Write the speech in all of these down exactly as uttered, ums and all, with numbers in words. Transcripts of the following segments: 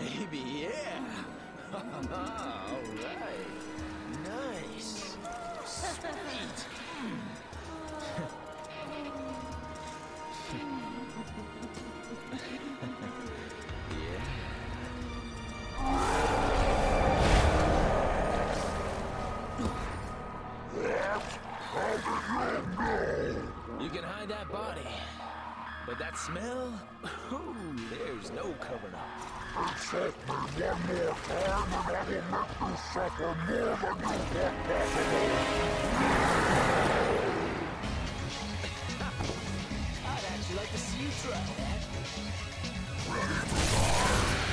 baby, yeah. All right. Nice. Sweet. That body, but that smell, ooh, there's no covering up. Insult me one more time and I will make you suffer more than you want possible. I'd actually like to see you try that. Ready to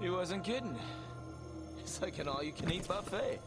He wasn't kidding. It's like an all-you-can-eat buffet.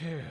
Phew.